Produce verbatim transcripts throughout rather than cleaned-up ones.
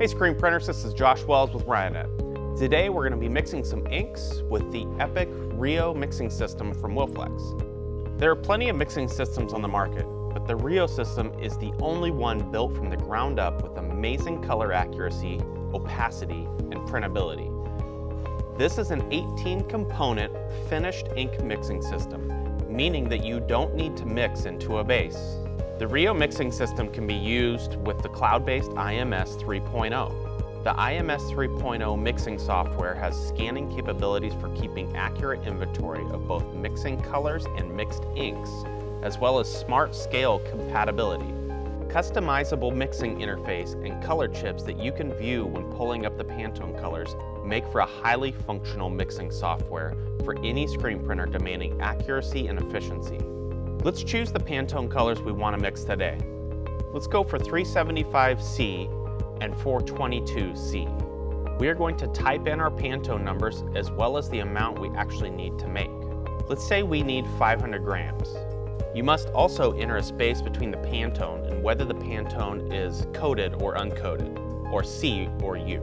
Hey screen printers, this is Josh Wells with Ryonet. Today we're going to be mixing some inks with the Epic Rio Mixing System from Wilflex. There are plenty of mixing systems on the market, but the Rio system is the only one built from the ground up with amazing color accuracy, opacity, and printability. This is an eighteen component finished ink mixing system, meaning that you don't need to mix into a base. The Rio mixing system can be used with the cloud-based I M S three point oh. The I M S three point oh mixing software has scanning capabilities for keeping accurate inventory of both mixing colors and mixed inks, as well as smart scale compatibility, customizable mixing interface, and color chips that you can view when pulling up the Pantone colors make for a highly functional mixing software for any screen printer demanding accuracy and efficiency. Let's choose the Pantone colors we want to mix today. Let's go for three seventy-five C and four twenty-two C. We are going to type in our Pantone numbers as well as the amount we actually need to make. Let's say we need five hundred grams. You must also enter a space between the Pantone and whether the Pantone is coated or uncoated, or C or U.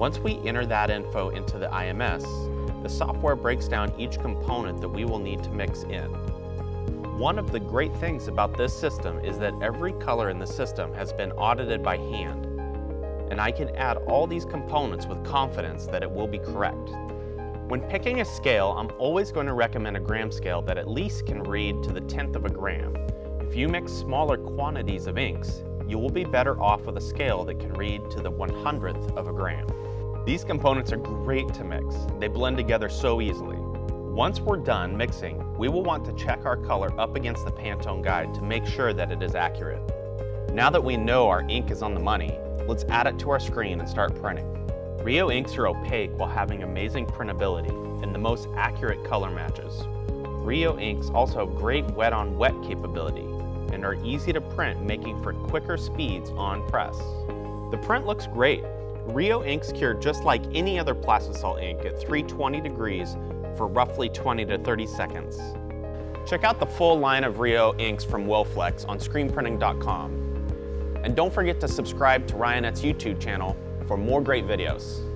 Once we enter that info into the I M S, the software breaks down each component that we will need to mix in. One of the great things about this system is that every color in the system has been audited by hand, and I can add all these components with confidence that it will be correct. When picking a scale, I'm always going to recommend a gram scale that at least can read to the tenth of a gram. If you mix smaller quantities of inks, you will be better off with a scale that can read to the one hundredth of a gram. These components are great to mix. They blend together so easily. Once we're done mixing, we will want to check our color up against the Pantone guide to make sure that it is accurate. Now that we know our ink is on the money, let's add it to our screen and start printing. Rio inks are opaque while having amazing printability and the most accurate color matches. Rio inks also have great wet-on-wet capability and are easy to print, making for quicker speeds on press. The print looks great. Rio inks cure just like any other plastisol ink at three twenty degrees for roughly twenty to thirty seconds. Check out the full line of Rio inks from Wilflex on screen printing dot com. And don't forget to subscribe to Ryonet's YouTube channel for more great videos.